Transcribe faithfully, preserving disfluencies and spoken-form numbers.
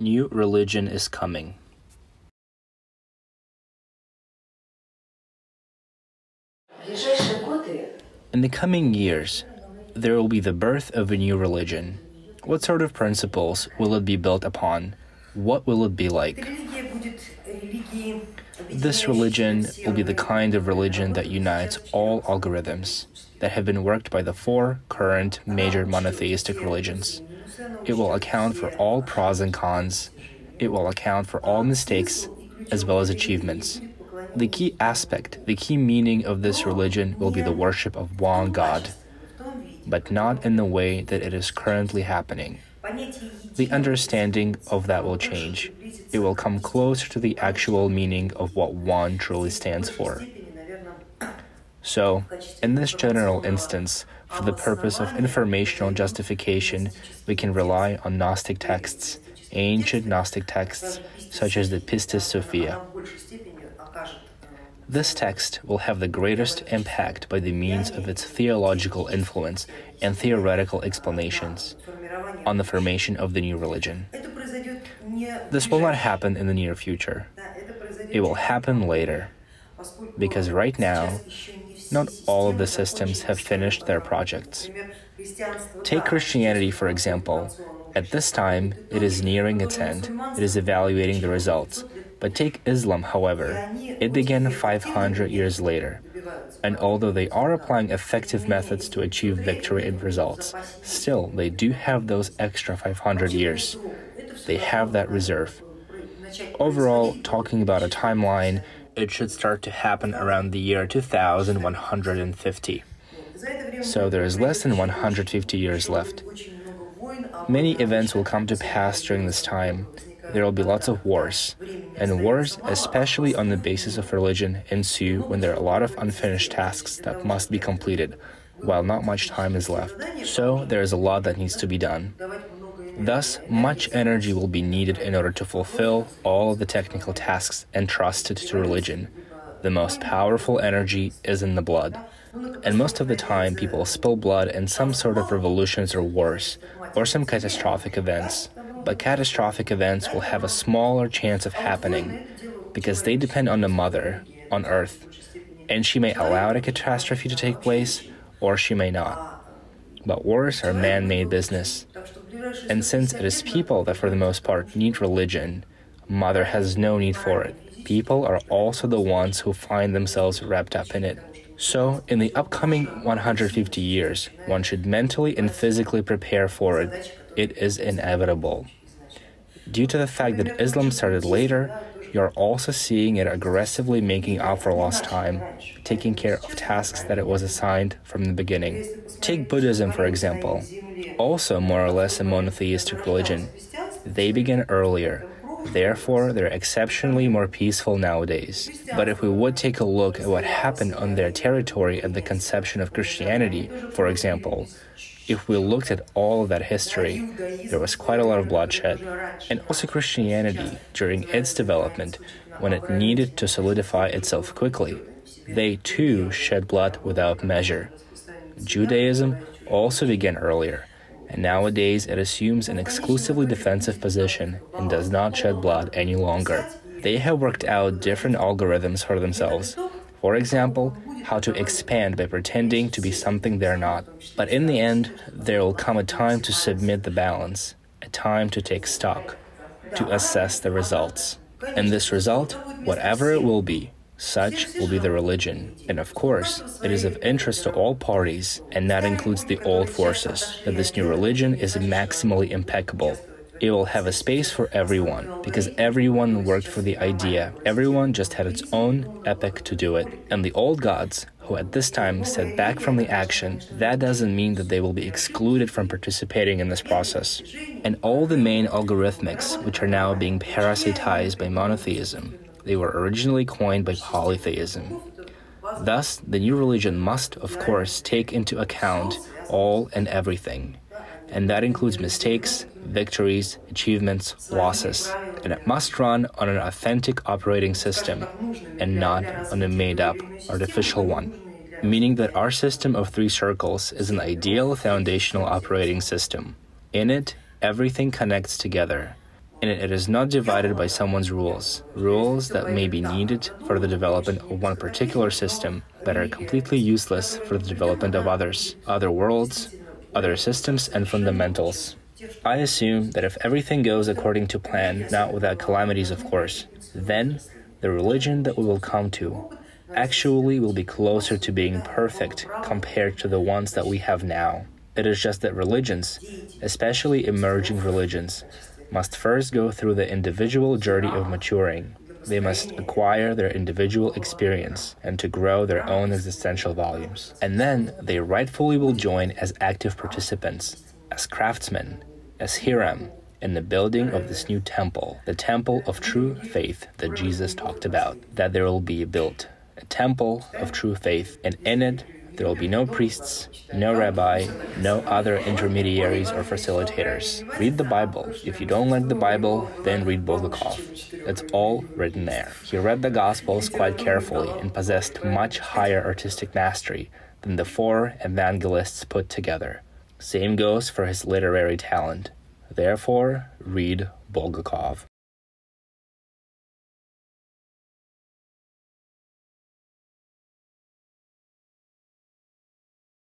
new religion is coming. In the coming years, there will be the birth of a new religion. What sort of principles will it be built upon? What will it be like? This religion will be the kind of religion that unites all algorithms that have been worked by the four current major monotheistic religions. It will account for all pros and cons. It will account for all mistakes as well as achievements. The key aspect, the key meaning of this religion will be the worship of one God, but not in the way that it is currently happening. The understanding of that will change. It will come closer to the actual meaning of what one truly stands for. So, in this general instance, for the purpose of informational justification, we can rely on Gnostic texts, ancient Gnostic texts, such as the Pistis Sophia. This text will have the greatest impact by the means of its theological influence and theoretical explanations on the formation of the new religion. This will not happen in the near future. It will happen later, because right now, not all of the systems have finished their projects. Take Christianity, for example. At this time, it is nearing its end. It is evaluating the results. But take Islam, however. It began five hundred years later, and although they are applying effective methods to achieve victory and results, still they do have those extra five hundred years. They have that reserve. Overall, talking about a timeline, it should start to happen around the year two thousand one hundred fifty. So there is less than one hundred fifty years left. Many events will come to pass during this time. There will be lots of wars, and wars, especially on the basis of religion, ensue when there are a lot of unfinished tasks that must be completed, while not much time is left. So there is a lot that needs to be done. Thus, much energy will be needed in order to fulfill all the technical tasks entrusted to religion. The most powerful energy is in the blood, and most of the time people spill blood in some sort of revolutions or wars, or some catastrophic events. But catastrophic events will have a smaller chance of happening, because they depend on the mother, on Earth, and she may allow a catastrophe to take place, or she may not. But wars are man-made business, and since it is people that for the most part need religion, mother has no need for it. People are also the ones who find themselves wrapped up in it. So, in the upcoming one hundred fifty years, one should mentally and physically prepare for it. It is inevitable. Due to the fact that Islam started later, you are also seeing it aggressively making up for lost time, taking care of tasks that it was assigned from the beginning. Take Buddhism, for example, also more or less a monotheistic religion. They began earlier, therefore they're exceptionally more peaceful nowadays. But if we would take a look at what happened on their territory at the conception of Christianity, for example, if we looked at all of that history, there was quite a lot of bloodshed, and also Christianity during its development, when it needed to solidify itself quickly. They too shed blood without measure. Judaism also began earlier, and nowadays it assumes an exclusively defensive position and does not shed blood any longer. They have worked out different algorithms for themselves. For example, how to expand by pretending to be something they're not. But in the end, there will come a time to submit the balance, a time to take stock, to assess the results. And this result, whatever it will be, such will be the religion. And of course, it is of interest to all parties, and that includes the old forces, that this new religion is maximally impeccable. It will have a space for everyone, because everyone worked for the idea. Everyone just had its own epic to do it. And the old gods, who at this time sat back from the action, that doesn't mean that they will be excluded from participating in this process. And all the main algorithmics, which are now being parasitized by monotheism, they were originally coined by polytheism. Thus, the new religion must, of course, take into account all and everything. And that includes mistakes, victories, achievements, losses. And it must run on an authentic operating system and not on a made-up, artificial one. Meaning that our system of three circles is an ideal foundational operating system. In it, everything connects together. and it is not divided by someone's rules, rules that may be needed for the development of one particular system, but are completely useless for the development of others, other worlds, other systems and fundamentals. I assume that if everything goes according to plan, not without calamities of course, then the religion that we will come to actually will be closer to being perfect compared to the ones that we have now. It is just that religions, especially emerging religions, must first go through the individual journey of maturing. They must acquire their individual experience and to grow their own existential volumes. And then they rightfully will join as active participants, as craftsmen, as Hiram, in the building of this new temple, the temple of true faith that Jesus talked about, that there will be built, a temple of true faith, and in it, there will be no priests, no rabbi, no other intermediaries or facilitators. Read the Bible. If you don't like the Bible, then read Bulgakov. It's all written there. He read the Gospels quite carefully and possessed much higher artistic mastery than the four evangelists put together. Same goes for his literary talent. Therefore, read Bulgakov.